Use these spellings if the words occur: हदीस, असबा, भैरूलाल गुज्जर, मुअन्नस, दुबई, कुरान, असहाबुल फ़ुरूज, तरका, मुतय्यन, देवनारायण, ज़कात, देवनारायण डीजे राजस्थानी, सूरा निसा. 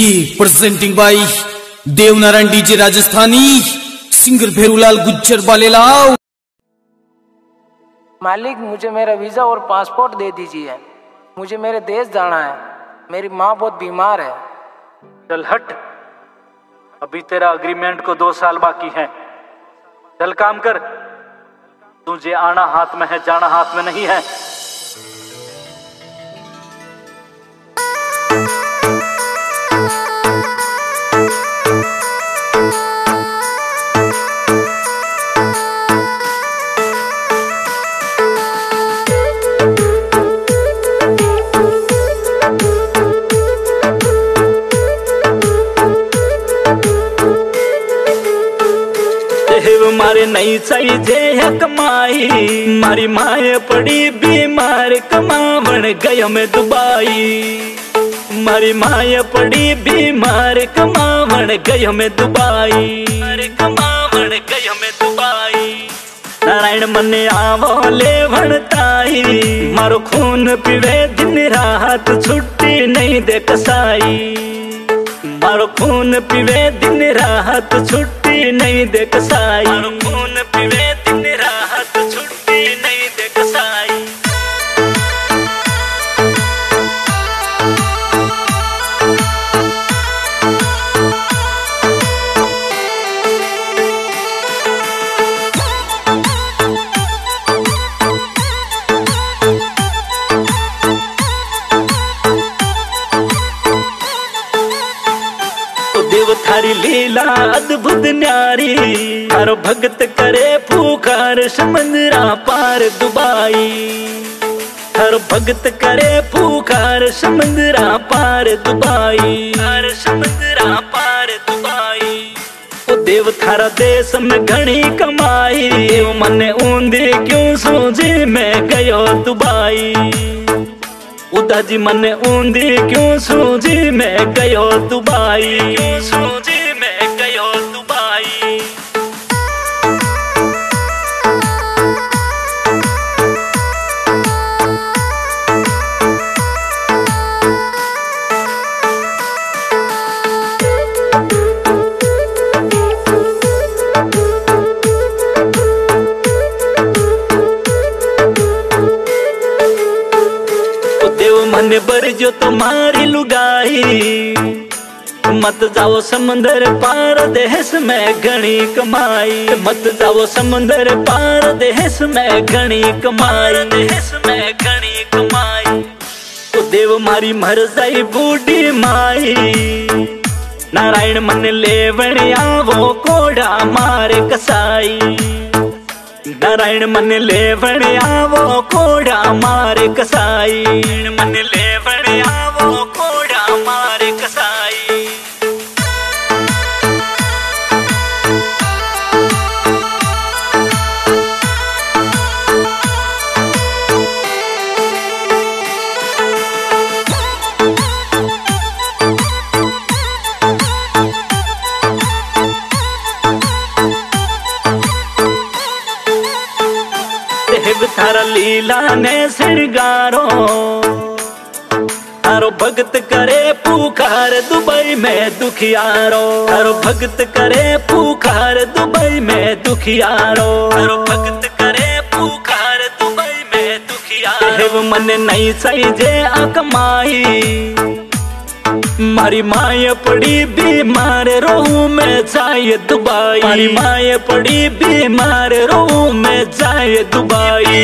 ये presenting by देवनारायण डीजे राजस्थानी singer भैरूलाल गुज्जर वाले लाओ। मालिक मुझे मेरा वीजा और पासपोर्ट दे दीजिए, मुझे मेरे देश जाना है, मेरी माँ बहुत बीमार है। चल हट, अभी तेरा अग्रीमेंट को 2 साल बाकी है। चल काम कर, तुझे आना हाथ में है, जाना हाथ में नहीं है। मारे नहीं चाहिए है कमाई, मारी माए पड़ी बीमार, कमावण गया मैं दुबई। मारी माए पड़ी बीमार, कमावण गया मैं दुबई, कमावण गया मैं दुबई। नारायण मने आवो ले भणताई, मारो खून पीवे दिन रात, छुट्टी नहीं दे कसाई। मारो खून पीवे दिन रात, छुट्टी नहीं दे कसाई। मारो खून पीवे दिन रात, छुट्टी नहीं दे कसाई। थारी लीला अद्भुत न्यारी, हर भगत करे पुकार, समंदरा पार दुबई। हर भगत करे पुकार, समंदरा पार दुबई, हर समंदरा पार दुबई। ओ देव थारा देश में घनी कमाई, देव मने ऊंधे क्यों सोझे मैं गयो दुबई। उदाजी मने ऊंधी क्यों सूझी मैं गयो दुबई, क्यों सूझी मैं गयो दुबई। मने बरजो तुम्हारी लुगाई, मत जाओ समंदर पार, देश में घनी कमाई। मत जाओ समंदर पार, देश में घनी कमाई, देश में घनी कमाई। तो देव मारी मर जाई बूढ़ी माई, नारायण मन लेवण आवो कोड़ा मार कसाई। नारायण मन लेवण आवो कोड़ा मार कसाई, मन लेवण आवो कोड़ा मार कसाई। थारा लीला ने सिंगारो, थारो भगत करे पुकार, दुबई में दुखियारो। थारो भगत करे पुकार, दुबई में दुखियारो। थारो भगत करे पुकार, दुबई में दुखियारो। देव मने नहीं सहीजे अकमाई, मारी माया पड़ी बीमार, रोहू में जाए दुबई। मारी माया पड़ी बीमार, रोहू में जाए दुबई।